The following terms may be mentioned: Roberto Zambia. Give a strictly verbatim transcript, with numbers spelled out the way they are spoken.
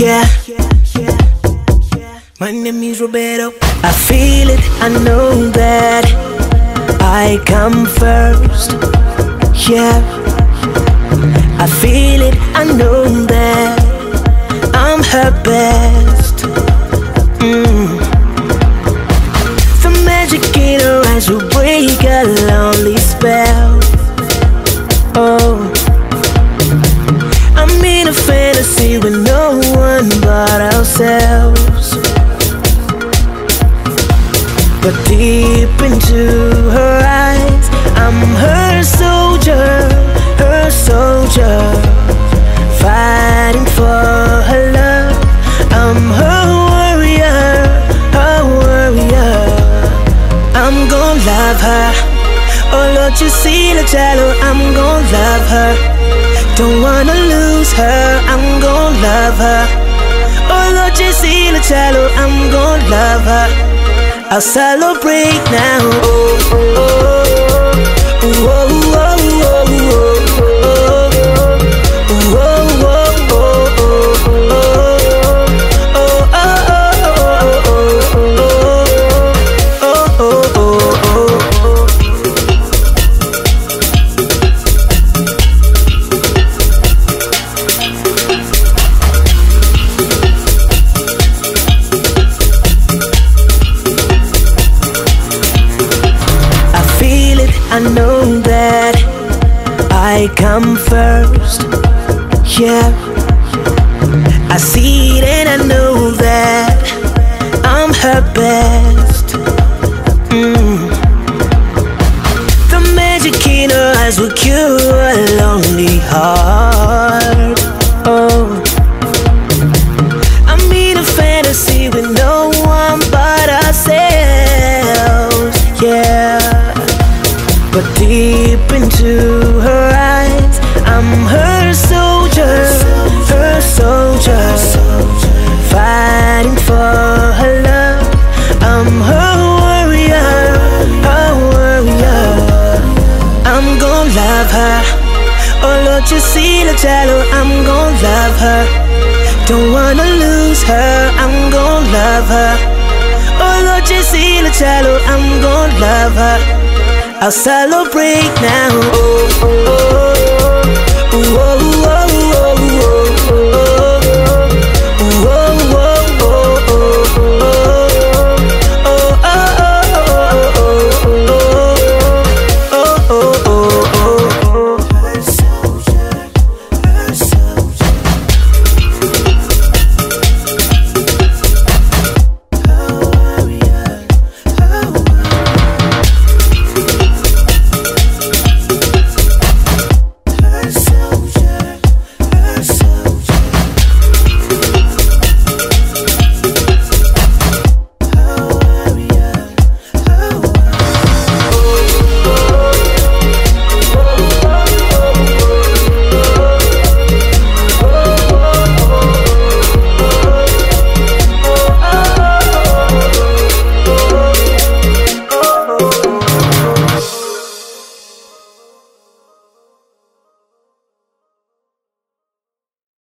Yeah, my name is Roberto. I feel it, I know that I come first. Yeah, I feel it, I know that I'm her best. mm. The magic in her eyes will break a lonely spell. Oh, I'm in a fantasy with no one but ourselves. But deep into her eyes, I'm her soldier, her soldier, fighting for her love. I'm her warrior, her warrior. I'm gonna love her. Oh Lord, you see the jello. I'm gonna love her. Don't wanna lose her. I'm gonna love her. Oh Lord, you see the jello. I'm gonna love her. I'll celebrate now. Oh, oh, oh, oh, oh, oh, I know that I come first. Yeah, I see it and I know that I'm her best. mm. The magic in her eyes will cure a lonely heart. Oh, I'm in a fantasy with no one but ourselves. Yeah, but deep into her eyes, I'm her soldier, her soldier, fighting for her love. I'm her warrior, her warrior. I'm gonna love her. Oh Lord, you see the jello. I'm gonna love her. Don't wanna lose her. I'm gonna love her. Oh Lord, you see the jello. I'm gonna love her. I'll celebrate now. Oh, oh, oh.